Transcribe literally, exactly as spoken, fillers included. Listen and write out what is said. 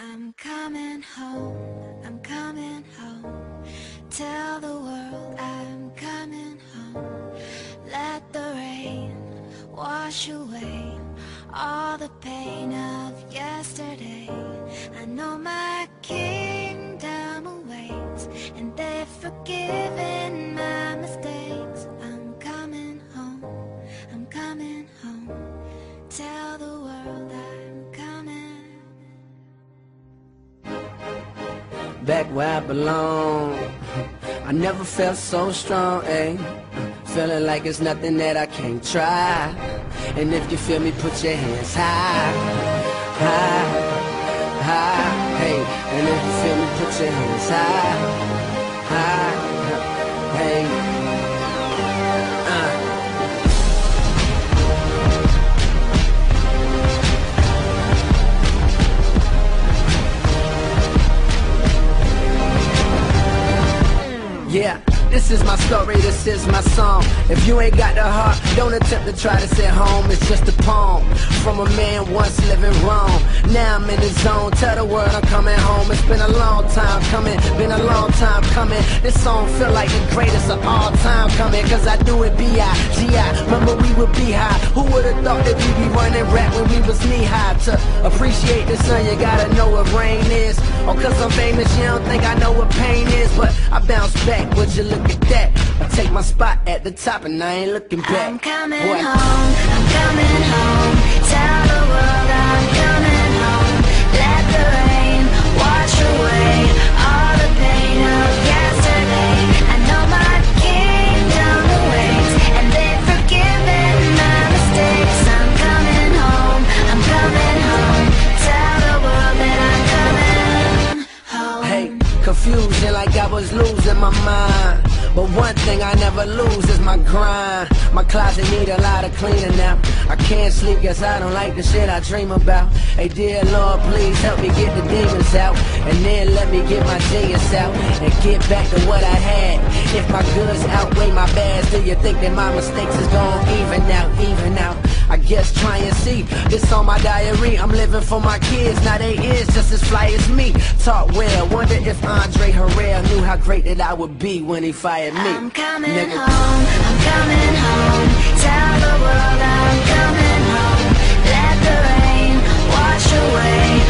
I'm coming home, I'm coming home. Tell the world I'm coming home. Let the rain wash away all the pain of yesterday. I know my kingdom awaits, and they've forgiven my mistakes. I'm coming home, I'm coming home. Tell the world I'm coming back where I belong. I never felt so strong, eh? Feeling like it's nothing that I can't try. And if you feel me, put your hands high, high, high, hey. And if you feel me, put your hands high, high, hey. Uh. Yeah, this is my story, this is my song. If you ain't got the heart, don't attempt to try this at home. It's just a poem from a man once living wrong. Now I'm in the zone, tell the world I'm coming home. It's been a long time coming, been a long time coming. This song feel like the greatest of all time coming. Cause I do it B I G I, remember we would be high. Who would've thought that we'd be running rap when we was knee high? To appreciate the sun, you gotta know what rain is. Or cause I'm famous, you don't think I know what pain is. But I bounce back, would you look at that? I take my spot at the top and I ain't looking back. I'm coming what? home, I'm coming home. Tell the world I'm coming home. Let the rain wash away all the pain of yesterday. I know my kingdom awaits, and they've forgiven my mistakes. I'm coming home, I'm coming home. Tell the world that I'm coming home. Hey, confusion like I was losing my mind, but one thing I never lose is my grind. My closet need a lot of cleaning now. I can't sleep, guess I don't like the shit I dream about. Hey dear Lord, please help me get the demons out, and then let me get my genius out, and get back to what I had. If my goods outweigh my bads, do you think that my mistakes is gone even out, even out? I guess try and see, this on my diary. I'm living for my kids, now they is just as fly as me. Talk well, wonder if Andre Herrera knew how great that I would be when he fired me. I'm coming Nigga. home, I'm coming home. Tell the world I'm coming home. Let the rain wash away